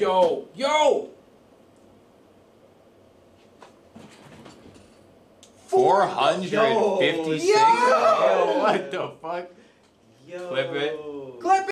Yo! 456? Yo, what the fuck? Yo. Clip it.